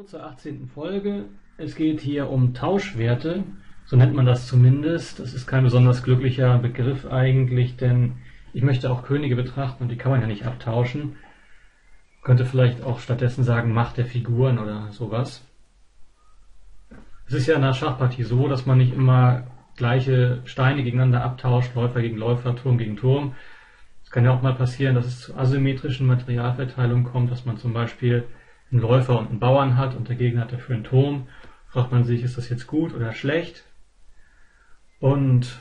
Hallo zur 18. Folge. Es geht hier um Tauschwerte, so nennt man das zumindest. Das ist kein besonders glücklicher Begriff eigentlich, denn ich möchte auch Könige betrachten und die kann man ja nicht abtauschen. Man könnte vielleicht auch stattdessen sagen, Macht der Figuren oder sowas. Es ist ja in einer Schachpartie so, dass man nicht immer gleiche Steine gegeneinander abtauscht, Läufer gegen Läufer, Turm gegen Turm. Es kann ja auch mal passieren, dass es zu asymmetrischen Materialverteilungen kommt, dass man zum Beispiel einen Läufer und einen Bauern hat und der Gegner hat dafür einen Turm, fragt man sich, ist das jetzt gut oder schlecht? Und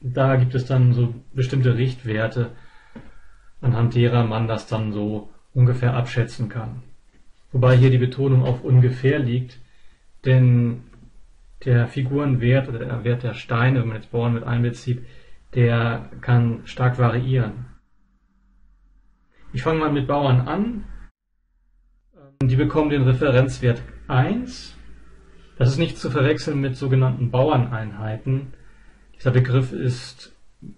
da gibt es dann so bestimmte Richtwerte, anhand derer man das dann so ungefähr abschätzen kann. Wobei hier die Betonung auf ungefähr liegt, denn der Figurenwert oder der Wert der Steine, wenn man jetzt Bauern mit einbezieht, der kann stark variieren. Ich fange mal mit Bauern an. Die bekommen den Referenzwert 1. Das ist nicht zu verwechseln mit sogenannten Bauerneinheiten. Dieser Begriff ist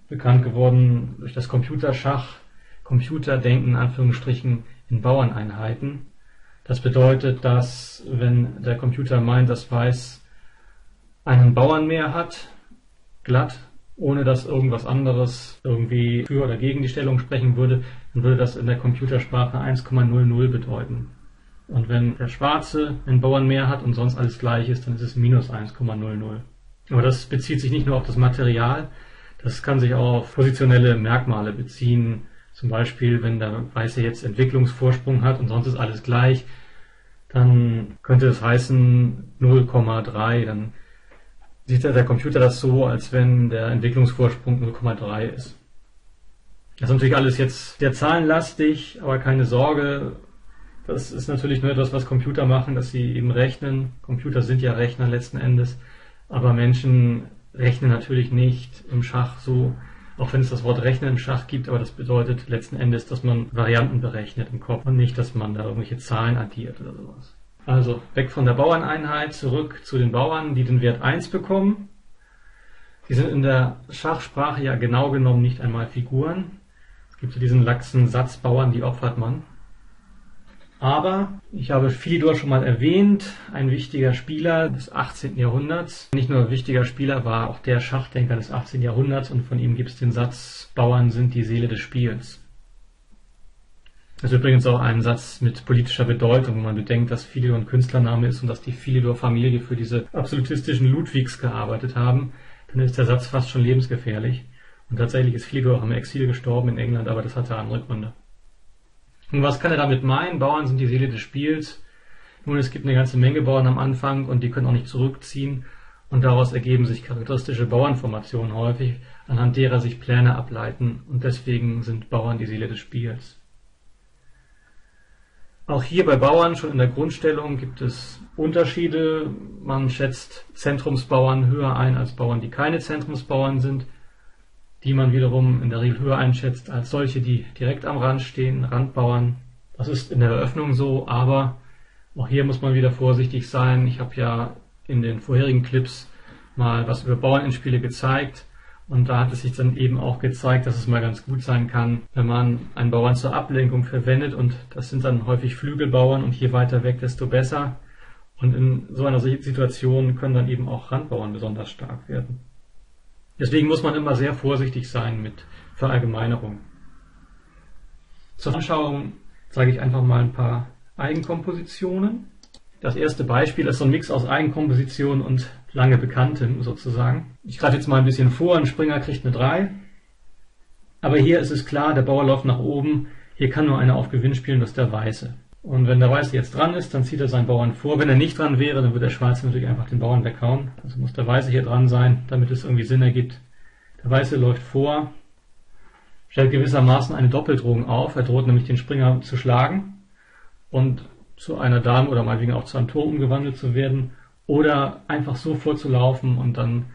bekannt geworden durch das Computerschach, Computerdenken in Anführungsstrichen in Bauerneinheiten. Das bedeutet, dass wenn der Computer meint, dass Weiß einen Bauern mehr hat, glatt, ohne dass irgendwas anderes irgendwie für oder gegen die Stellung sprechen würde, dann würde das in der Computersprache 1,00 bedeuten. Und wenn der Schwarze einen Bauern mehr hat und sonst alles gleich ist, dann ist es minus 1,00. Aber das bezieht sich nicht nur auf das Material, das kann sich auch auf positionelle Merkmale beziehen. Zum Beispiel, wenn der Weiße jetzt Entwicklungsvorsprung hat und sonst ist alles gleich, dann könnte es heißen 0,3. Dann sieht der Computer das so, als wenn der Entwicklungsvorsprung 0,3 ist. Das ist natürlich alles jetzt sehr zahlenlastig, aber keine Sorge. Das ist natürlich nur etwas, was Computer machen, dass sie eben rechnen. Computer sind ja Rechner letzten Endes, aber Menschen rechnen natürlich nicht im Schach so, auch wenn es das Wort Rechnen im Schach gibt, aber das bedeutet letzten Endes, dass man Varianten berechnet im Kopf und nicht, dass man da irgendwelche Zahlen addiert oder sowas. Also weg von der Bauerneinheit, zurück zu den Bauern, die den Wert 1 bekommen. Die sind in der Schachsprache ja genau genommen nicht einmal Figuren. Es gibt ja diesen laxen Satz, Bauern, die opfert man. Aber, ich habe Philidor schon mal erwähnt, ein wichtiger Spieler des 18. Jahrhunderts. Nicht nur ein wichtiger Spieler, war auch der Schachdenker des 18. Jahrhunderts und von ihm gibt es den Satz, Bauern sind die Seele des Spiels. Das ist übrigens auch ein Satz mit politischer Bedeutung, wenn man bedenkt, dass Philidor ein Künstlername ist und dass die Philidor-Familie für diese absolutistischen Ludwigs gearbeitet haben, dann ist der Satz fast schon lebensgefährlich. Und tatsächlich ist Philidor auch im Exil gestorben in England, aber das hatte andere Gründe. Und was kann er damit meinen? Bauern sind die Seele des Spiels. Nun, es gibt eine ganze Menge Bauern am Anfang und die können auch nicht zurückziehen. Und daraus ergeben sich charakteristische Bauernformationen häufig, anhand derer sich Pläne ableiten. Und deswegen sind Bauern die Seele des Spiels. Auch hier bei Bauern, schon in der Grundstellung, gibt es Unterschiede. Man schätzt Zentrumsbauern höher ein als Bauern, die keine Zentrumsbauern sind, die man wiederum in der Regel höher einschätzt als solche, die direkt am Rand stehen, Randbauern. Das ist in der Eröffnung so, aber auch hier muss man wieder vorsichtig sein. Ich habe ja in den vorherigen Clips mal was über Bauernendspiele gezeigt und da hat es sich dann eben auch gezeigt, dass es mal ganz gut sein kann, wenn man einen Bauern zur Ablenkung verwendet und das sind dann häufig Flügelbauern und je weiter weg, desto besser. Und in so einer Situation können dann eben auch Randbauern besonders stark werden. Deswegen muss man immer sehr vorsichtig sein mit Verallgemeinerung. Zur Anschauung zeige ich einfach mal ein paar Eigenkompositionen. Das erste Beispiel ist so ein Mix aus Eigenkomposition und lange Bekanntem sozusagen. Ich greife jetzt mal ein bisschen vor, ein Springer kriegt eine 3. Aber hier ist es klar, der Bauer läuft nach oben, hier kann nur einer auf Gewinn spielen, das ist der Weiße. Und wenn der Weiße jetzt dran ist, dann zieht er seinen Bauern vor. Wenn er nicht dran wäre, dann würde der Schwarze natürlich einfach den Bauern weghauen. Also muss der Weiße hier dran sein, damit es irgendwie Sinn ergibt. Der Weiße läuft vor, stellt gewissermaßen eine Doppeldrohung auf. Er droht nämlich den Springer zu schlagen und zu einer Dame oder meinetwegen auch zu einem Turm umgewandelt zu werden. Oder einfach so vorzulaufen und dann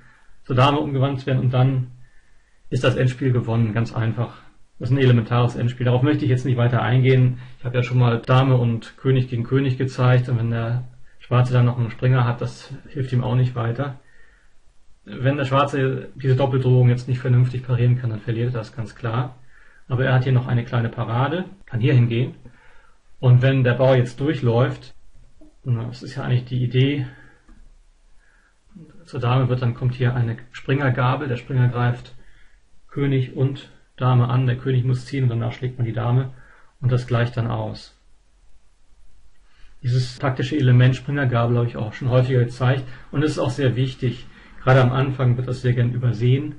zur Dame umgewandelt zu werden. Und dann ist das Endspiel gewonnen, ganz einfach. Das ist ein elementares Endspiel. Darauf möchte ich jetzt nicht weiter eingehen. Ich habe ja schon mal Dame und König gegen König gezeigt. Und wenn der Schwarze dann noch einen Springer hat, das hilft ihm auch nicht weiter. Wenn der Schwarze diese Doppeldrohung jetzt nicht vernünftig parieren kann, dann verliert er das ganz klar. Aber er hat hier noch eine kleine Parade, kann hier hingehen. Und wenn der Bauer jetzt durchläuft, Das ist ja eigentlich die Idee. Zur Dame wird dann, kommt hier eine Springergabel, der Springer greift König und Dame an, der König muss ziehen und danach schlägt man die Dame und das gleicht dann aus. Dieses taktische Element Springergabel habe ich auch schon häufiger gezeigt und es ist auch sehr wichtig. Gerade am Anfang wird das sehr gern übersehen.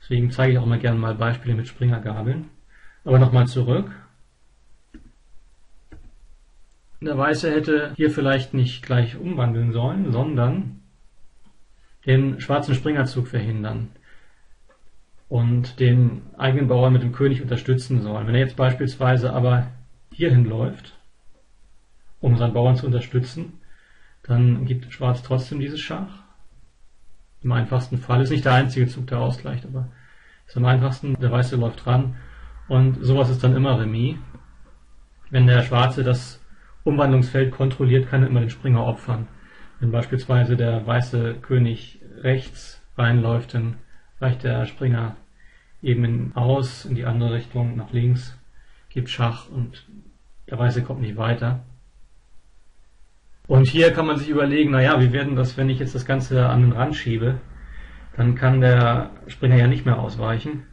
Deswegen zeige ich auch mal gerne mal Beispiele mit Springergabeln. Aber nochmal zurück. Der Weiße hätte hier vielleicht nicht gleich umwandeln sollen, sondern den schwarzen Springerzug verhindern und den eigenen Bauern mit dem König unterstützen sollen. Wenn er jetzt beispielsweise aber hierhin läuft, um seinen Bauern zu unterstützen, dann gibt Schwarz trotzdem dieses Schach. Im einfachsten Fall ist nicht der einzige Zug, der ausgleicht, aber ist am einfachsten, der Weiße läuft ran und sowas ist dann immer Remis. Wenn der Schwarze das Umwandlungsfeld kontrolliert, kann er immer den Springer opfern. Wenn beispielsweise der weiße König rechts reinläuft, dann reicht der Springer eben aus in die andere Richtung, nach links, gibt Schach und der Weiße kommt nicht weiter. Und hier kann man sich überlegen, naja, wie werden das, wenn ich jetzt das Ganze an den Rand schiebe, dann kann der Springer ja nicht mehr ausweichen.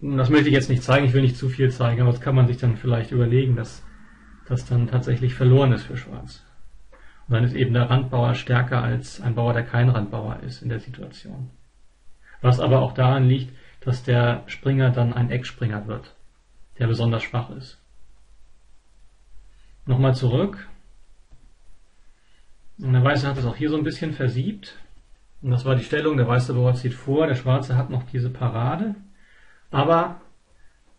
Das möchte ich jetzt nicht zeigen, ich will nicht zu viel zeigen, aber das kann man sich dann vielleicht überlegen, dass das dann tatsächlich verloren ist für Schwarz. Und dann ist eben der Randbauer stärker als ein Bauer, der kein Randbauer ist in der Situation. Was aber auch daran liegt, dass der Springer dann ein Eckspringer wird, der besonders schwach ist. Nochmal zurück. Und der Weiße hat es auch hier so ein bisschen versiebt. Und das war die Stellung, der weiße Bauer zieht vor, der Schwarze hat noch diese Parade. Aber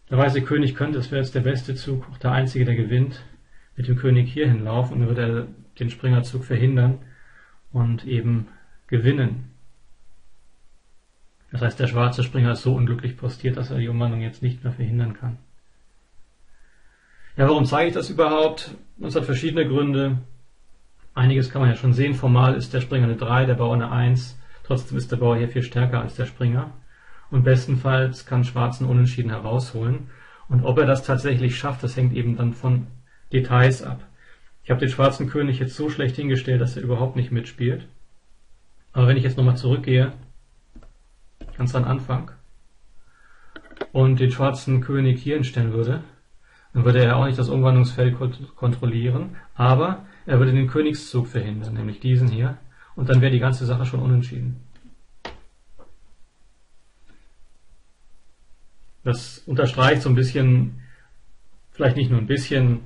der weiße König könnte, das wäre jetzt der beste Zug, auch der einzige, der gewinnt, mit dem König hier hinlaufen und dann würde er den Springerzug verhindern und eben gewinnen. Das heißt, der schwarze Springer ist so unglücklich postiert, dass er die Umwandlung jetzt nicht mehr verhindern kann. Ja, warum zeige ich das überhaupt? Das hat verschiedene Gründe. Einiges kann man ja schon sehen, formal ist der Springer eine 3, der Bauer eine 1, trotzdem ist der Bauer hier viel stärker als der Springer und bestenfalls kann Schwarz einen Unentschieden herausholen und ob er das tatsächlich schafft, das hängt eben dann von Details ab. Ich habe den schwarzen König jetzt so schlecht hingestellt, dass er überhaupt nicht mitspielt, aber wenn ich jetzt nochmal zurückgehe, ganz an Anfang und den schwarzen König hier hinstellen würde, dann würde er auch nicht das Umwandlungsfeld kontrollieren, aber er würde den Königszug verhindern, nämlich diesen hier, und dann wäre die ganze Sache schon unentschieden. Das unterstreicht so ein bisschen, vielleicht nicht nur ein bisschen,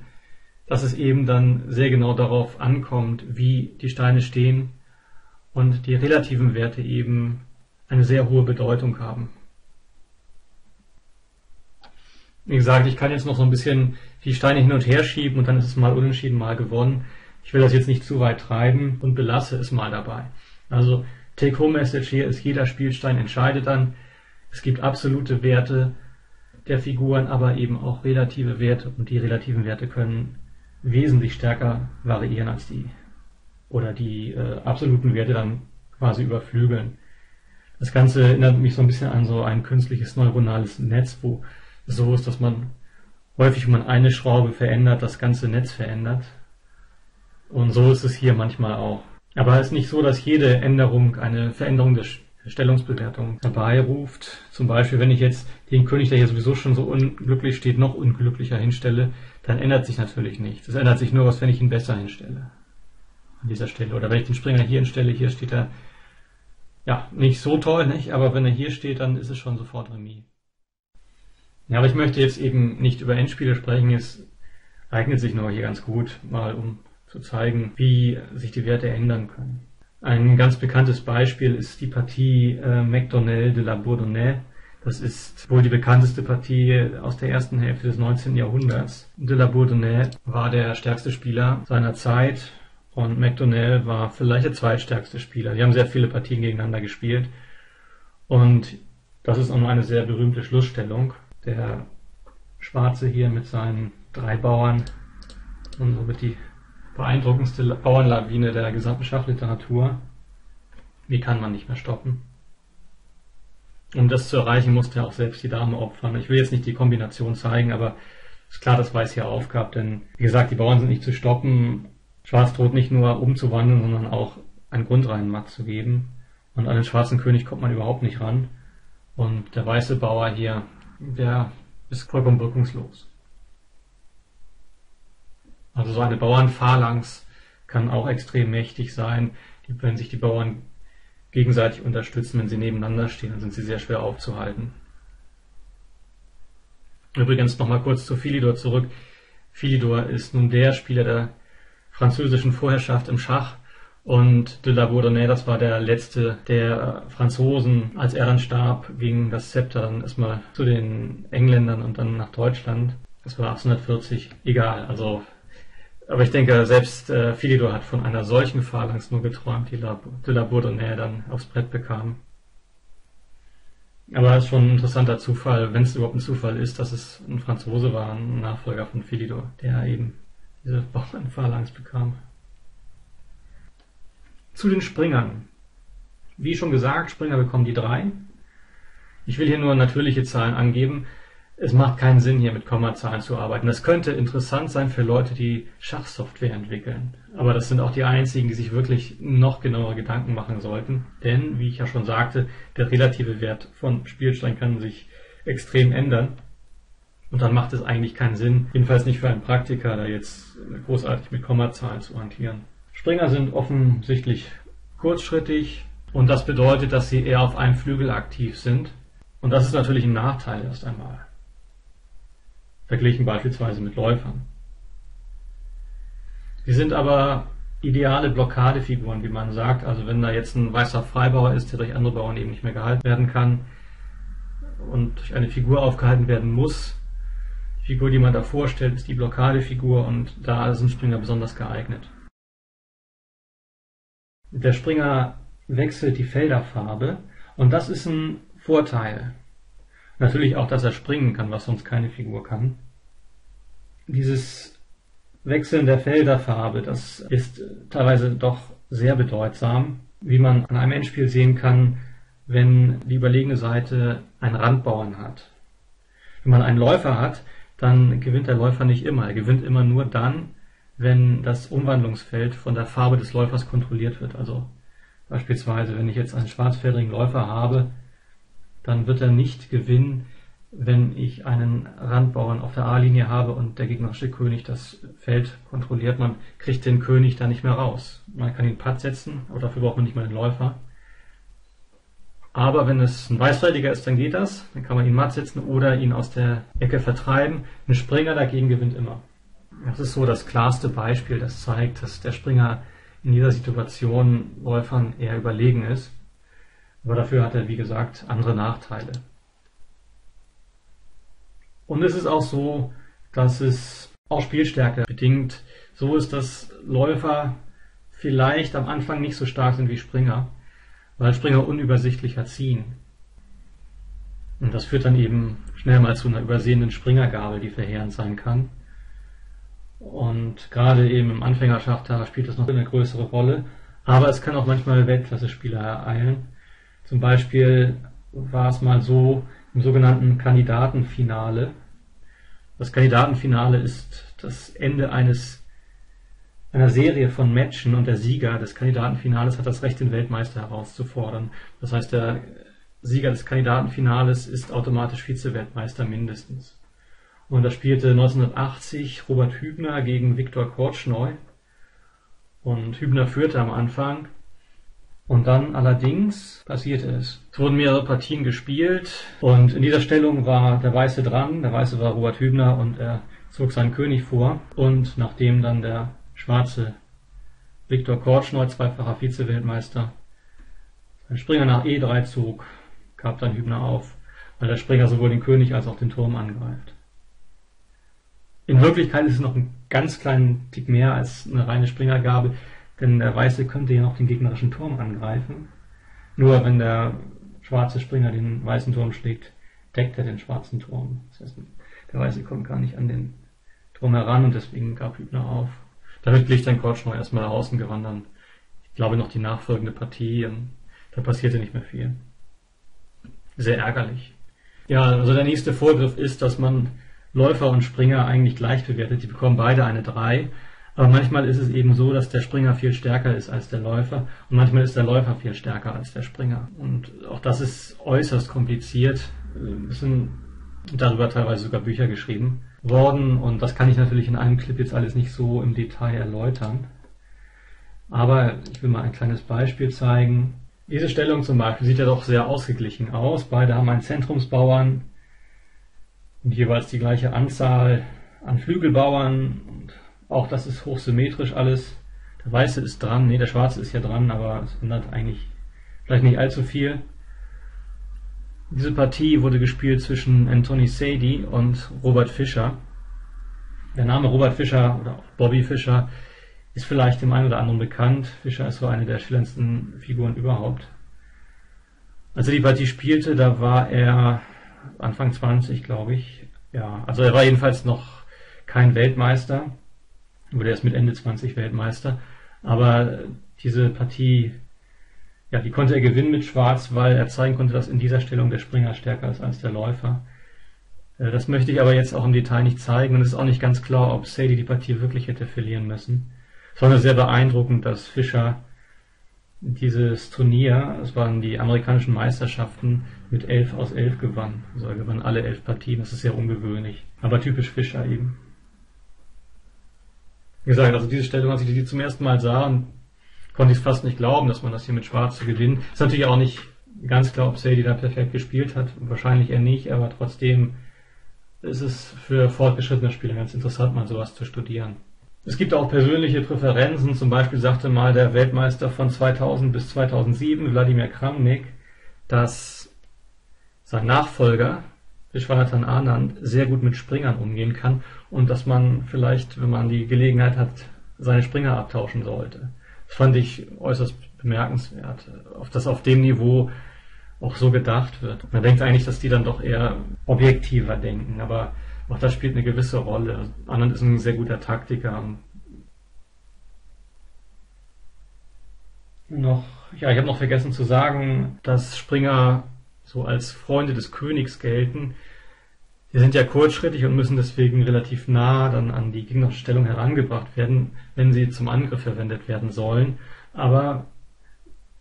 dass es eben dann sehr genau darauf ankommt, wie die Steine stehen und die relativen Werte eben eine sehr hohe Bedeutung haben. Wie gesagt, ich kann jetzt noch so ein bisschen die Steine hin und her schieben und dann ist es mal unentschieden, mal gewonnen. Ich will das jetzt nicht zu weit treiben und belasse es mal dabei. Also Take-Home-Message hier ist, jeder Spielstein entscheidet dann. Es gibt absolute Werte der Figuren, aber eben auch relative Werte und die relativen Werte können wesentlich stärker variieren als die absoluten Werte dann quasi überflügeln. Das Ganze erinnert mich so ein bisschen an so ein künstliches neuronales Netz, wo es so ist, dass man häufig, wenn man eine Schraube verändert, das ganze Netz verändert. Und so ist es hier manchmal auch. Aber es ist nicht so, dass jede Änderung eine Veränderung der Stellungsbewertung herbeiruft. Zum Beispiel, wenn ich jetzt den König, der hier sowieso schon so unglücklich steht, noch unglücklicher hinstelle, dann ändert sich natürlich nichts. Es ändert sich nur was, wenn ich ihn besser hinstelle. An dieser Stelle. Oder wenn ich den Springer hier hinstelle, hier steht er, ja, nicht so toll, nicht? Aber wenn er hier steht, dann ist es schon sofort Remis. Ja, aber ich möchte jetzt eben nicht über Endspiele sprechen. Es eignet sich nur hier ganz gut, mal um zu zeigen, wie sich die Werte ändern können. Ein ganz bekanntes Beispiel ist die Partie McDonnell-De La Bourdonnais. Das ist wohl die bekannteste Partie aus der ersten Hälfte des 19. Jahrhunderts. De La Bourdonnais war der stärkste Spieler seiner Zeit und McDonnell war vielleicht der zweitstärkste Spieler. Die haben sehr viele Partien gegeneinander gespielt und das ist auch nur eine sehr berühmte Schlussstellung. Der Schwarze hier mit seinen 3 Bauern und somit die beeindruckendste Bauernlawine der gesamten Schachliteratur. Die kann man nicht mehr stoppen. Um das zu erreichen, musste er auch selbst die Dame opfern. Ich will jetzt nicht die Kombination zeigen, aber ist klar, dass Weiß hier aufgab, denn wie gesagt, die Bauern sind nicht zu stoppen Schwarz droht nicht nur umzuwandeln, sondern auch einen Grundreinmarkt zu geben. Und an den schwarzen König kommt man überhaupt nicht ran. Und der weiße Bauer hier, der ist vollkommen wirkungslos. Also so eine Bauernphalanx kann auch extrem mächtig sein, wenn sich die Bauern gegenseitig unterstützen, wenn sie nebeneinander stehen, dann sind sie sehr schwer aufzuhalten. Übrigens nochmal kurz zu Philidor zurück. Philidor ist nun der Spieler der französischen Vorherrschaft im Schach und De La Bourdonnais, das war der letzte der Franzosen. Als er dann starb, ging das Zepter dann erstmal zu den Engländern und dann nach Deutschland. Das war 1840, egal, also... Aber ich denke, selbst Philidor hat von einer solchen Phalanx nur geträumt, die De La Bourdonnais dann aufs Brett bekam. Aber es ist schon ein interessanter Zufall, wenn es überhaupt ein Zufall ist, dass es ein Franzose war, ein Nachfolger von Philidor, der eben diese Bauernphalanx bekam. Zu den Springern. Wie schon gesagt, Springer bekommen die 3. Ich will hier nur natürliche Zahlen angeben. Es macht keinen Sinn, hier mit Kommazahlen zu arbeiten. Das könnte interessant sein für Leute, die Schachsoftware entwickeln. Aber das sind auch die einzigen, die sich wirklich noch genauere Gedanken machen sollten. Denn, wie ich ja schon sagte, der relative Wert von Spielsteinen kann sich extrem ändern. Und dann macht es eigentlich keinen Sinn, jedenfalls nicht für einen Praktiker, da jetzt großartig mit Kommazahlen zu hantieren. Springer sind offensichtlich kurzschrittig. Und das bedeutet, dass sie eher auf einem Flügel aktiv sind. Und das ist natürlich ein Nachteil erst einmal. Verglichen beispielsweise mit Läufern. Sie sind aber ideale Blockadefiguren, wie man sagt. Also wenn da jetzt ein weißer Freibauer ist, der durch andere Bauern eben nicht mehr gehalten werden kann und durch eine Figur aufgehalten werden muss, die Figur, die man da vorstellt, ist die Blockadefigur und da sind Springer besonders geeignet. Der Springer wechselt die Felderfarbe und das ist ein Vorteil. Natürlich auch, dass er springen kann, was sonst keine Figur kann. Dieses Wechseln der Felderfarbe, das ist teilweise doch sehr bedeutsam, wie man an einem Endspiel sehen kann, wenn die überlegene Seite einen Randbauern hat. Wenn man einen Läufer hat, dann gewinnt der Läufer nicht immer. Er gewinnt immer nur dann, wenn das Umwandlungsfeld von der Farbe des Läufers kontrolliert wird. Also beispielsweise, wenn ich jetzt einen schwarzfeldrigen Läufer habe, dann wird er nicht gewinnen, wenn ich einen Randbauern auf der A-Linie habe und der gegnerische König das Feld kontrolliert. Man kriegt den König da nicht mehr raus. Man kann ihn Patt setzen, aber dafür braucht man nicht mal den Läufer. Aber wenn es ein Weißfeldiger ist, dann geht das. Dann kann man ihn matt setzen oder ihn aus der Ecke vertreiben. Ein Springer dagegen gewinnt immer. Das ist so das klarste Beispiel, das zeigt, dass der Springer in dieser Situation Läufern eher überlegen ist. Aber dafür hat er, wie gesagt, andere Nachteile. Und es ist auch so, dass es auch Spielstärke bedingt so ist, dass Läufer vielleicht am Anfang nicht so stark sind wie Springer, weil Springer unübersichtlicher ziehen. Und das führt dann eben schnell mal zu einer übersehenden Springergabel, die verheerend sein kann. Und gerade eben im Anfängerschach, da spielt das noch eine größere Rolle. Aber es kann auch manchmal Weltklasse-Spieler ereilen. Zum Beispiel war es mal so im sogenannten Kandidatenfinale. Das Kandidatenfinale ist das Ende einer Serie von Matchen und der Sieger des Kandidatenfinales hat das Recht, den Weltmeister herauszufordern. Das heißt, der Sieger des Kandidatenfinales ist automatisch Vize-Weltmeister mindestens. Und da spielte 1980 Robert Hübner gegen Wladimir Kortschnoi. Und Hübner führte am Anfang. Und dann allerdings passierte es. Es wurden mehrere Partien gespielt und in dieser Stellung war der Weiße dran. Der Weiße war Robert Hübner und er zog seinen König vor. Und nachdem dann der schwarze Wladimir Kortschnoi, zweifacher Vize-Weltmeister, seinen Springer nach E3 zog, gab dann Hübner auf, weil der Springer sowohl den König als auch den Turm angreift. In Wirklichkeit ist es noch einen ganz kleinen Tick mehr als eine reine Springergabe. Denn der Weiße könnte ja noch den gegnerischen Turm angreifen. Nur wenn der schwarze Springer den weißen Turm schlägt, deckt er den schwarzen Turm. Das heißt, der Weiße kommt gar nicht an den Turm heran und deswegen gab Hübner auf. Damit glich dann Kortschnoi erstmal nach außen gewandt. Ich glaube noch die nachfolgende Partie, da passierte nicht mehr viel. Sehr ärgerlich. Ja, also der nächste Vorgriff ist, dass man Läufer und Springer eigentlich gleich bewertet. Die bekommen beide eine 3. Aber manchmal ist es eben so, dass der Springer viel stärker ist als der Läufer und manchmal ist der Läufer viel stärker als der Springer. Und auch das ist äußerst kompliziert. Es sind darüber teilweise sogar Bücher geschrieben worden und das kann ich natürlich in einem Clip jetzt alles nicht so im Detail erläutern. Aber ich will mal ein kleines Beispiel zeigen. Diese Stellung zum Beispiel sieht ja doch sehr ausgeglichen aus. Beide haben einen Zentrumsbauern und jeweils die gleiche Anzahl an Flügelbauern. Und auch das ist hochsymmetrisch alles. Der Weiße ist dran, nee, der Schwarze ist ja dran, aber es ändert eigentlich vielleicht nicht allzu viel. Diese Partie wurde gespielt zwischen Anthony Saidy und Robert Fischer. Der Name Robert Fischer oder auch Bobby Fischer ist vielleicht dem einen oder anderen bekannt. Fischer ist so eine der schillerndsten Figuren überhaupt. Als er die Partie spielte, da war er Anfang 20, glaube ich. Ja, also er war jedenfalls noch kein Weltmeister. Wurde erst mit Ende 20 Weltmeister. Aber diese Partie, ja, die konnte er gewinnen mit Schwarz, weil er zeigen konnte, dass in dieser Stellung der Springer stärker ist als der Läufer. Das möchte ich aber jetzt auch im Detail nicht zeigen und es ist auch nicht ganz klar, ob Saidy die Partie wirklich hätte verlieren müssen. Es war sehr beeindruckend, dass Fischer dieses Turnier, es waren die amerikanischen Meisterschaften, mit 11 aus 11 gewann. Also er gewann alle 11 Partien, das ist sehr ungewöhnlich, aber typisch Fischer eben. Wie gesagt, also diese Stellung, als ich die zum ersten Mal sah, und konnte ich es fast nicht glauben, dass man das hier mit Schwarz zu gewinnen. Ist natürlich auch nicht ganz klar, ob Saidy da perfekt gespielt hat, wahrscheinlich eher nicht, aber trotzdem ist es für fortgeschrittene Spieler ganz interessant, mal sowas zu studieren. Es gibt auch persönliche Präferenzen, zum Beispiel sagte mal der Weltmeister von 2000 bis 2007, Wladimir Kramnik, dass sein Nachfolger, Vishwanathan Anand, sehr gut mit Springern umgehen kann und dass man vielleicht, wenn man die Gelegenheit hat, seine Springer abtauschen sollte. Das fand ich äußerst bemerkenswert, dass auf dem Niveau auch so gedacht wird. Man denkt eigentlich, dass die dann doch eher objektiver denken, aber auch das spielt eine gewisse Rolle. Anand ist ein sehr guter Taktiker. Ich habe noch vergessen zu sagen, dass Springer so als Freunde des Königs gelten. Die sind ja kurzschrittig und müssen deswegen relativ nah dann an die Gegnerstellung herangebracht werden, wenn sie zum Angriff verwendet werden sollen. Aber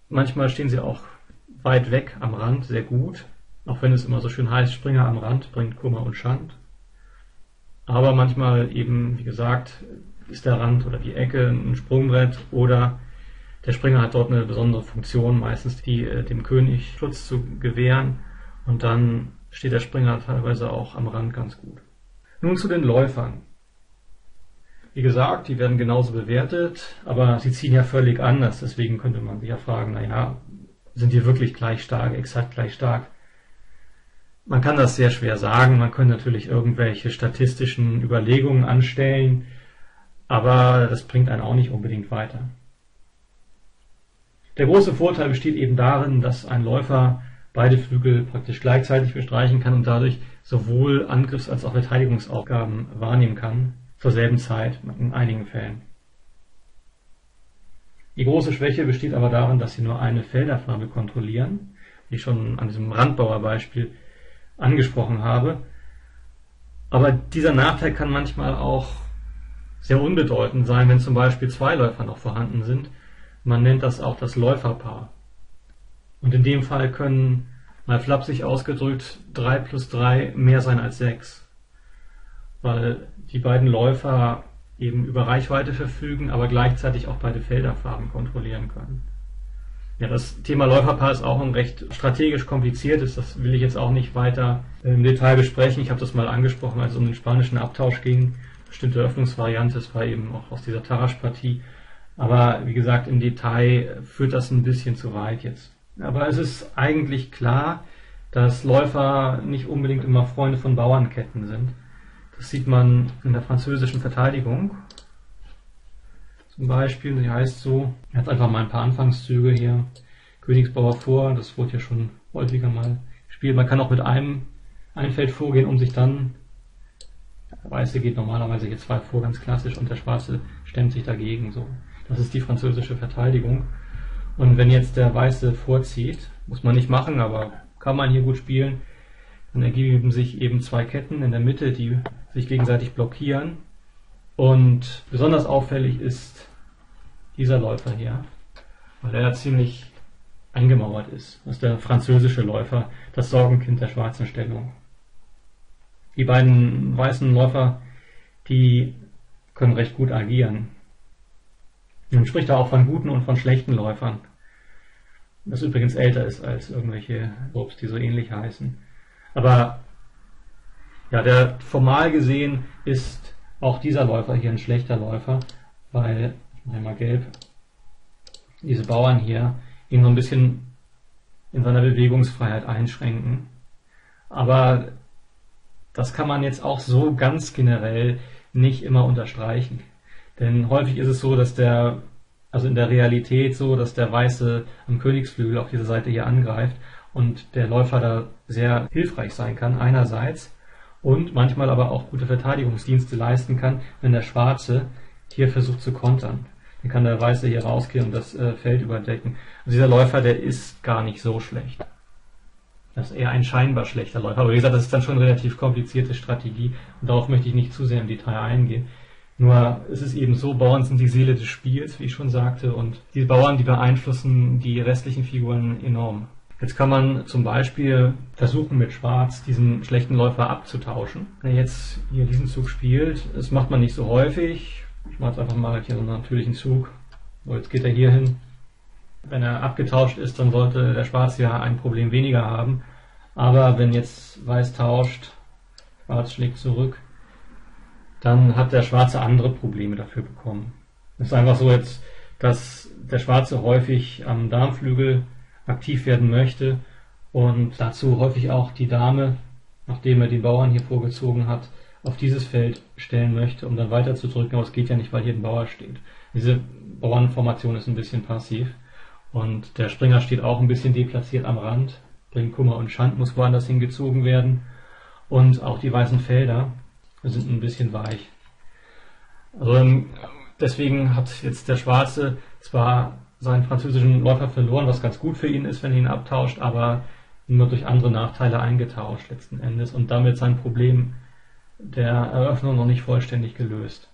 manchmal stehen sie auch weit weg am Rand, sehr gut. Auch wenn es immer so schön heißt, Springer am Rand bringt Kummer und Schand. Aber manchmal eben, wie gesagt, ist der Rand oder die Ecke ein Sprungbrett oder der Springer hat dort eine besondere Funktion, meistens die dem König Schutz zu gewähren und dann steht der Springer teilweise auch am Rand ganz gut. Nun zu den Läufern. Wie gesagt, die werden genauso bewertet, aber sie ziehen ja völlig anders, deswegen könnte man sich ja fragen, naja, sind die wirklich gleich stark, exakt gleich stark? Man kann das sehr schwer sagen, man könnte natürlich irgendwelche statistischen Überlegungen anstellen, aber das bringt einen auch nicht unbedingt weiter. Der große Vorteil besteht eben darin, dass ein Läufer beide Flügel praktisch gleichzeitig bestreichen kann und dadurch sowohl Angriffs- als auch Verteidigungsaufgaben wahrnehmen kann, zur selben Zeit in einigen Fällen. Die große Schwäche besteht aber darin, dass sie nur eine Felderfarbe kontrollieren, wie schon an diesem Randbauer-Beispiel angesprochen habe. Aber dieser Nachteil kann manchmal auch sehr unbedeutend sein, wenn zum Beispiel 2 Läufer noch vorhanden sind. Man nennt das auch das Läuferpaar. Und in dem Fall können, mal flapsig ausgedrückt, 3 + 3 mehr sein als 6. Weil die beiden Läufer eben über Reichweite verfügen, aber gleichzeitig auch beide Felderfarben kontrollieren können. Ja, das Thema Läuferpaar ist auch ein recht strategisch kompliziertes, das will ich jetzt auch nicht weiter im Detail besprechen. Ich habe das mal angesprochen, als es um den spanischen Abtausch ging. Bestimmte Öffnungsvariante, das war eben auch aus dieser Tarrasch-Partie. Aber wie gesagt, im Detail führt das ein bisschen zu weit jetzt. Aber es ist eigentlich klar, dass Läufer nicht unbedingt immer Freunde von Bauernketten sind. Das sieht man in der französischen Verteidigung. Zum Beispiel, die heißt so, jetzt einfach mal ein paar Anfangszüge hier, Königsbauer vor, das wurde ja schon häufiger mal gespielt. Man kann auch mit einem Einfeld vorgehen, um sich dann, der Weiße geht normalerweise hier 2 vor, ganz klassisch, und der Schwarze stemmt sich dagegen. So. Das ist die französische Verteidigung. Und wenn jetzt der Weiße vorzieht, muss man nicht machen, aber kann man hier gut spielen, dann ergeben sich eben 2 Ketten in der Mitte, die sich gegenseitig blockieren. Und besonders auffällig ist dieser Läufer hier, weil er ziemlich eingemauert ist. Das ist der französische Läufer, das Sorgenkind der schwarzen Stellung. Die beiden weißen Läufer, die können recht gut agieren. Man spricht da auch von guten und von schlechten Läufern. Das übrigens älter ist als irgendwelche Obst, die so ähnlich heißen. Aber ja, der formal gesehen ist auch dieser Läufer hier ein schlechter Läufer, weil, einmal gelb, diese Bauern hier ihn so ein bisschen in seiner Bewegungsfreiheit einschränken. Aber das kann man jetzt auch so ganz generell nicht immer unterstreichen. Denn häufig ist es so, dass der, also in der Realität so, dass der Weiße am Königsflügel auf diese Seite hier angreift und der Läufer da sehr hilfreich sein kann, einerseits, und manchmal aber auch gute Verteidigungsdienste leisten kann, wenn der Schwarze hier versucht zu kontern. Dann kann der Weiße hier rausgehen und das Feld überdecken. Also dieser Läufer, der ist gar nicht so schlecht. Das ist eher ein scheinbar schlechter Läufer. Aber wie gesagt, das ist dann schon eine relativ komplizierte Strategie und darauf möchte ich nicht zu sehr im Detail eingehen. Nur es ist eben so, Bauern sind die Seele des Spiels, wie ich schon sagte, und die Bauern, die beeinflussen die restlichen Figuren enorm. Jetzt kann man zum Beispiel versuchen, mit Schwarz diesen schlechten Läufer abzutauschen. Wenn er jetzt hier diesen Zug spielt, das macht man nicht so häufig. Ich mache jetzt einfach mal hier so einen natürlichen Zug. So, jetzt geht er hier hin. Wenn er abgetauscht ist, dann sollte der Schwarz ja ein Problem weniger haben. Aber wenn jetzt Weiß tauscht, Schwarz schlägt zurück, dann hat der Schwarze andere Probleme dafür bekommen. Es ist einfach so jetzt, dass der Schwarze häufig am Darmflügel aktiv werden möchte und dazu häufig auch die Dame, nachdem er den Bauern hier vorgezogen hat, auf dieses Feld stellen möchte, um dann weiter zu drücken. Aber es geht ja nicht, weil hier ein Bauer steht. Diese Bauernformation ist ein bisschen passiv und der Springer steht auch ein bisschen deplatziert am Rand, bringt Kummer und Schand, muss woanders hingezogen werden, und auch die weißen Felder sind ein bisschen weich. Also deswegen hat jetzt der Schwarze zwar seinen französischen Läufer verloren, was ganz gut für ihn ist, wenn er ihn abtauscht, aber nur durch andere Nachteile eingetauscht letzten Endes und damit sein Problem der Eröffnung noch nicht vollständig gelöst.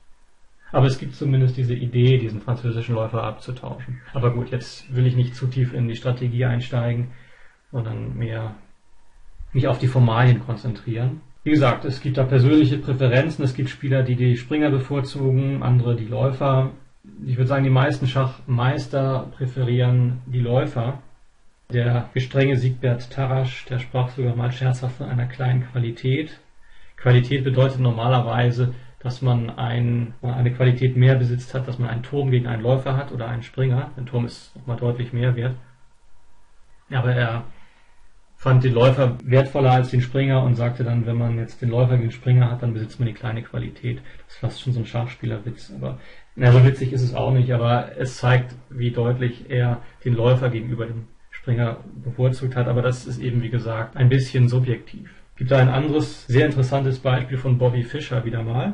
Aber es gibt zumindest diese Idee, diesen französischen Läufer abzutauschen. Aber gut, jetzt will ich nicht zu tief in die Strategie einsteigen, sondern mehr mich auf die Formalien konzentrieren. Wie gesagt, es gibt da persönliche Präferenzen, es gibt Spieler, die die Springer bevorzugen, andere die Läufer. Ich würde sagen, die meisten Schachmeister präferieren die Läufer. Der gestrenge Siegbert Tarrasch, der sprach sogar mal scherzhaft von einer kleinen Qualität. Qualität bedeutet normalerweise, dass man eine Qualität mehr besitzt hat, dass man einen Turm gegen einen Läufer hat oder einen Springer. Ein Turm ist nochmal deutlich mehr wert. Aber er fand den Läufer wertvoller als den Springer und sagte dann, wenn man jetzt den Läufer gegen den Springer hat, dann besitzt man die kleine Qualität. Das ist fast schon so ein Schachspielerwitz, aber na, so witzig ist es auch nicht, aber es zeigt, wie deutlich er den Läufer gegenüber dem Springer bevorzugt hat, aber das ist eben, wie gesagt, ein bisschen subjektiv. Es gibt da ein anderes, sehr interessantes Beispiel von Bobby Fischer wieder mal.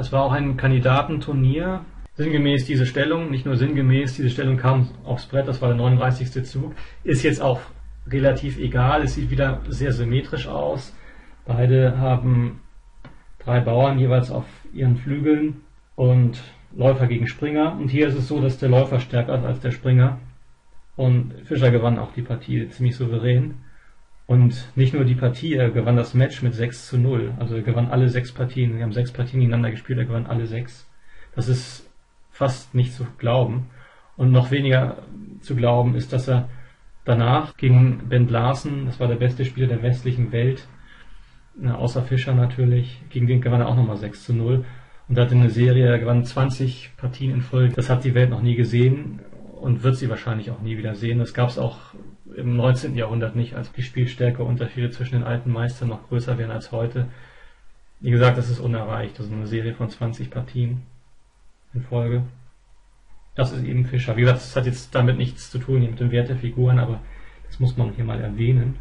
Es war auch ein Kandidatenturnier. Sinngemäß diese Stellung, nicht nur sinngemäß, diese Stellung kam aufs Brett, das war der 39. Zug, ist jetzt auch relativ egal, es sieht wieder sehr symmetrisch aus. Beide haben drei Bauern jeweils auf ihren Flügeln und Läufer gegen Springer. Und hier ist es so, dass der Läufer stärker ist als der Springer. Und Fischer gewann auch die Partie ziemlich souverän. Und nicht nur die Partie, er gewann das Match mit 6:0. Also er gewann alle 6 Partien. Wir haben 6 Partien gegeneinander gespielt, er gewann alle 6. Das ist fast nicht zu glauben. Und noch weniger zu glauben ist, dass er danach gegen Ben Larsen, das war der beste Spieler der westlichen Welt, außer Fischer natürlich, gegen den gewann er auch nochmal 6:0. Und er hatte eine Serie, er gewann 20 Partien in Folge. Das hat die Welt noch nie gesehen und wird sie wahrscheinlich auch nie wieder sehen. Das gab es auch im 19. Jahrhundert nicht, als die Spielstärkeunterschiede zwischen den alten Meistern noch größer wären als heute. Wie gesagt, das ist unerreicht. Das ist eine Serie von 20 Partien in Folge. Das ist eben Fischer. Wie gesagt, das hat jetzt damit nichts zu tun, mit dem Wert der Figuren, aber das muss man hier mal erwähnen.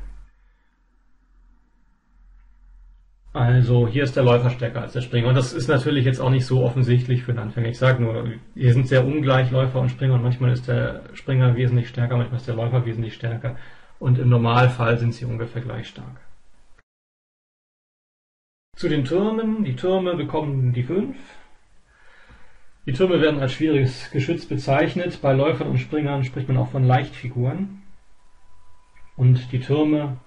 Also hier ist der Läufer stärker als der Springer und das ist natürlich jetzt auch nicht so offensichtlich für den Anfänger. Ich sage nur, hier sind sehr ungleich Läufer und Springer und manchmal ist der Springer wesentlich stärker, manchmal ist der Läufer wesentlich stärker und im Normalfall sind sie ungefähr gleich stark. Zu den Türmen. Die Türme bekommen die 5, Die Türme werden als schwieriges Geschütz bezeichnet. Bei Läufern und Springern spricht man auch von Leichtfiguren. Und die Türme,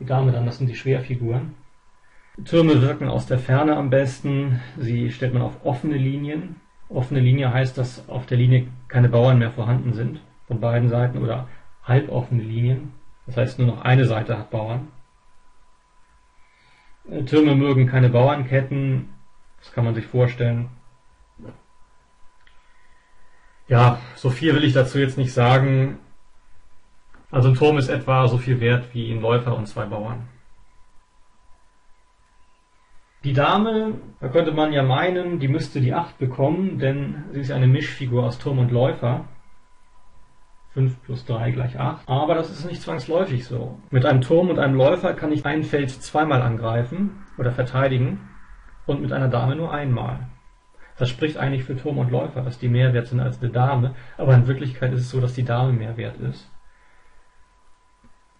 die Dame dann, das sind die Schwerfiguren. Die Türme wirken aus der Ferne am besten. Sie stellt man auf offene Linien. Offene Linie heißt, dass auf der Linie keine Bauern mehr vorhanden sind, von beiden Seiten, oder halboffene Linien. Das heißt, nur noch eine Seite hat Bauern. Türme mögen keine Bauernketten. Das kann man sich vorstellen. Ja, so viel will ich dazu jetzt nicht sagen. Also ein Turm ist etwa so viel wert wie ein Läufer und zwei Bauern. Die Dame, da könnte man ja meinen, die müsste die 8 bekommen, denn sie ist eine Mischfigur aus Turm und Läufer. 5 plus 3 gleich 8. Aber das ist nicht zwangsläufig so. Mit einem Turm und einem Läufer kann ich ein Feld zweimal angreifen oder verteidigen und mit einer Dame nur einmal. Das spricht eigentlich für Turm und Läufer, dass die mehr wert sind als eine Dame, aber in Wirklichkeit ist es so, dass die Dame mehr wert ist.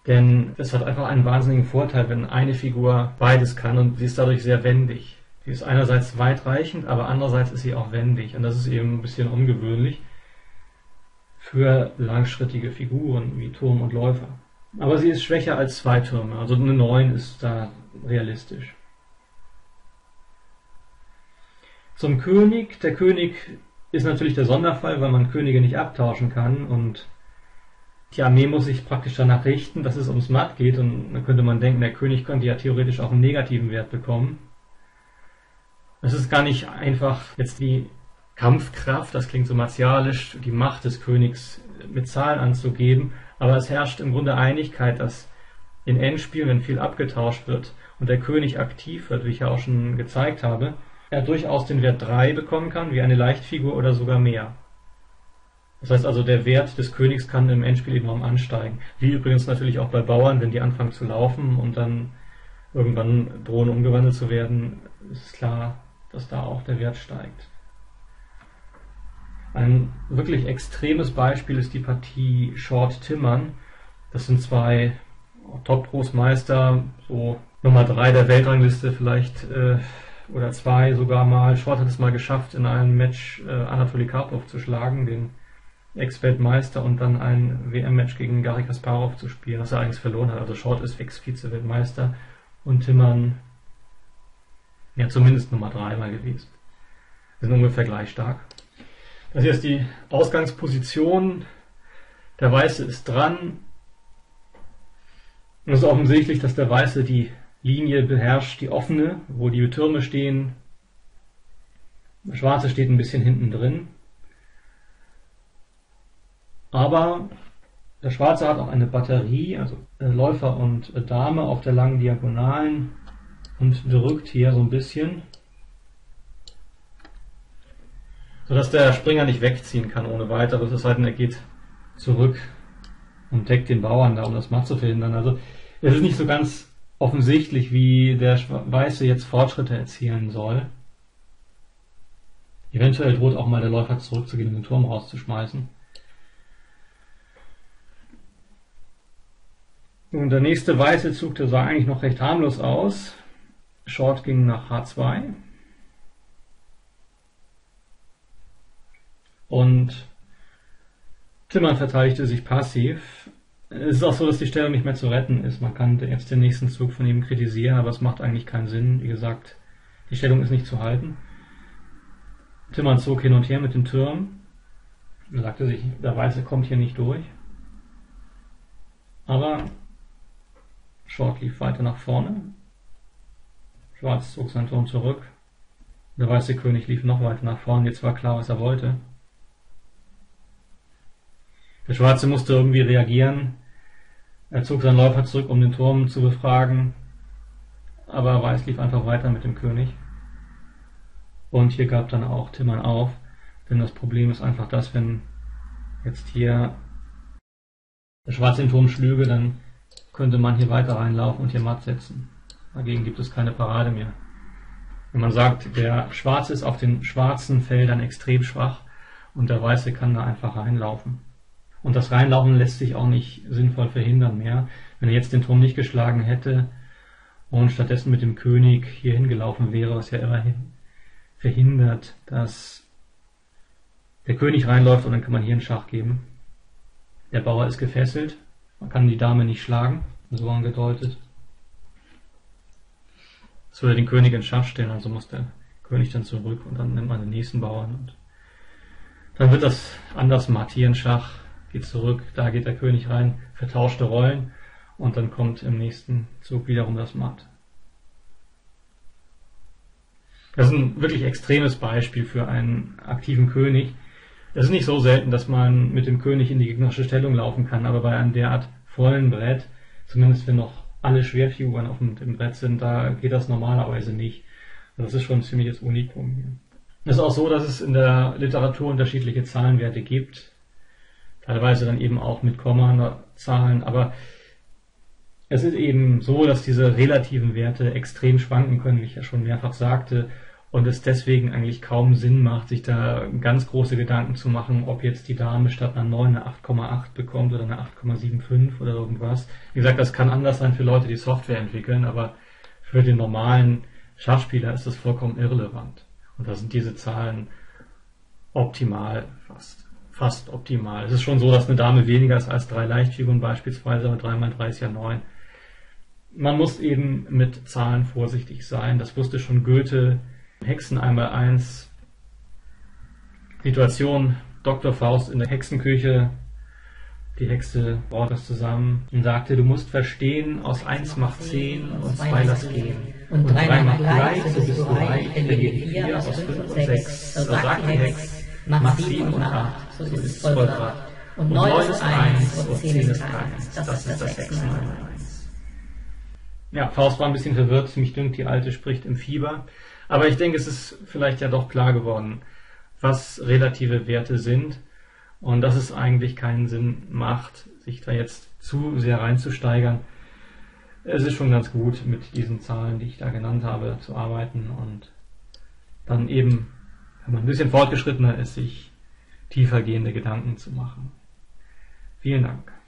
Denn es hat einfach einen wahnsinnigen Vorteil, wenn eine Figur beides kann, und sie ist dadurch sehr wendig. Sie ist einerseits weitreichend, aber andererseits ist sie auch wendig. Und das ist eben ein bisschen ungewöhnlich für langschrittige Figuren wie Turm und Läufer. Aber sie ist schwächer als zwei Türme, also eine 9 ist da realistisch. Zum König. Der König ist natürlich der Sonderfall, weil man Könige nicht abtauschen kann und die Armee muss sich praktisch danach richten, dass es ums Matt geht, und dann könnte man denken, der König könnte ja theoretisch auch einen negativen Wert bekommen. Es ist gar nicht einfach, jetzt die Kampfkraft, das klingt so martialisch, die Macht des Königs mit Zahlen anzugeben, aber es herrscht im Grunde Einigkeit, dass in Endspielen, wenn viel abgetauscht wird und der König aktiv wird, wie ich ja auch schon gezeigt habe, er durchaus den Wert 3 bekommen kann, wie eine Leichtfigur oder sogar mehr. Das heißt also, der Wert des Königs kann im Endspiel enorm ansteigen. Wie übrigens natürlich auch bei Bauern, wenn die anfangen zu laufen und dann irgendwann drohen umgewandelt zu werden, ist klar, dass da auch der Wert steigt. Ein wirklich extremes Beispiel ist die Partie Short-Timman. Das sind zwei Top-Großmeister, so Nummer 3 der Weltrangliste vielleicht, oder 2 sogar mal. Short hat es mal geschafft, in einem Match Anatoli Karpov zu schlagen, den Ex-Weltmeister, und dann ein WM-Match gegen Garry Kasparov zu spielen, das er eigentlich verloren hat. Also Short ist Ex-Vize-Weltmeister und Timman ja zumindest Nummer 3 mal gewesen. Die sind ungefähr gleich stark. Das hier ist die Ausgangsposition. Der Weiße ist dran. Und es ist offensichtlich, dass der Weiße die Linie beherrscht, die offene, wo die Türme stehen. Der Schwarze steht ein bisschen hinten drin. Aber der Schwarze hat auch eine Batterie, also Läufer und Dame auf der langen Diagonalen, und drückt hier so ein bisschen, sodass der Springer nicht wegziehen kann ohne weiteres. Das heißt, er geht zurück und deckt den Bauern da, um das Matt zu verhindern. Also es ist nicht so ganz offensichtlich, wie der Weiße jetzt Fortschritte erzielen soll. Eventuell droht auch mal der Läufer zurückzugehen und den Turm rauszuschmeißen. Nun, der nächste weiße Zug, der sah eigentlich noch recht harmlos aus. Short ging nach H2. Und Timman verteidigte sich passiv. Es ist auch so, dass die Stellung nicht mehr zu retten ist. Man kann jetzt den nächsten Zug von ihm kritisieren, aber es macht eigentlich keinen Sinn. Wie gesagt, die Stellung ist nicht zu halten. Timman zog hin und her mit den Türmen. Er sagte sich, der Weiße kommt hier nicht durch. Aber Short lief weiter nach vorne, Schwarz zog seinen Turm zurück, der weiße König lief noch weiter nach vorne, jetzt war klar, was er wollte. Der Schwarze musste irgendwie reagieren, er zog seinen Läufer zurück, um den Turm zu befragen, aber Weiß lief einfach weiter mit dem König. Und hier gab dann auch Timman auf, denn das Problem ist einfach das, wenn jetzt hier der Schwarze den Turm schlüge, dann könnte man hier weiter reinlaufen und hier matt setzen. Dagegen gibt es keine Parade mehr. Wenn man sagt, der Schwarze ist auf den schwarzen Feldern extrem schwach und der Weiße kann da einfach reinlaufen. Und das Reinlaufen lässt sich auch nicht sinnvoll verhindern mehr. Wenn er jetzt den Turm nicht geschlagen hätte und stattdessen mit dem König hier hingelaufen wäre, was ja immerhin verhindert, dass der König reinläuft und dann kann man hier einen Schach geben. Der Bauer ist gefesselt, man kann die Dame nicht schlagen, so angedeutet. Das würde den König in Schach stellen, also muss der König dann zurück und dann nimmt man den nächsten Bauern. Und dann wird das anders markieren, Schach geht zurück, da geht der König rein, vertauschte Rollen und dann kommt im nächsten Zug wiederum das Matt. Das ist ein wirklich extremes Beispiel für einen aktiven König. Es ist nicht so selten, dass man mit dem König in die gegnerische Stellung laufen kann, aber bei einem derart vollen Brett, zumindest wenn noch alle Schwerfiguren auf dem Brett sind, da geht das normalerweise nicht. Das ist schon ein ziemliches Unikum hier. Es ist auch so, dass es in der Literatur unterschiedliche Zahlenwerte gibt, teilweise dann eben auch mit Kommazahlen, aber es ist eben so, dass diese relativen Werte extrem schwanken können, wie ich ja schon mehrfach sagte, und es deswegen eigentlich kaum Sinn macht, sich da ganz große Gedanken zu machen, ob jetzt die Dame statt einer 9 eine 8,8 bekommt oder eine 8,75 oder irgendwas. Wie gesagt, das kann anders sein für Leute, die Software entwickeln, aber für den normalen Schachspieler ist das vollkommen irrelevant. Und da sind diese Zahlen optimal, fast optimal. Es ist schon so, dass eine Dame weniger ist als 3 Leichtfiguren beispielsweise, aber 3 mal 3 ist ja 9. Man muss eben mit Zahlen vorsichtig sein. Das wusste schon Goethe. Hexen 1x1, Situation, Dr. Faust in der Hexenküche, die Hexe baut das zusammen und sagte, du musst verstehen, aus 1 macht 10 und 2 lass gehen. Und 3 macht gleich, so bist du reich, erlebe 4 aus 5 und 6. Da sagt die Hex, mach 7 und 8, so ist es vollbracht. Und 9 ist 1 und 10 ist 1, das ist das Hexeneinmaleins. Ja, Faust war ein bisschen verwirrt, mich dünkt, die Alte spricht im Fieber. Aber ich denke, es ist vielleicht ja doch klar geworden, was relative Werte sind und dass es eigentlich keinen Sinn macht, sich da jetzt zu sehr reinzusteigern. Es ist schon ganz gut, mit diesen Zahlen, die ich da genannt habe, zu arbeiten und dann eben, wenn man ein bisschen fortgeschrittener ist, sich tiefergehende Gedanken zu machen. Vielen Dank.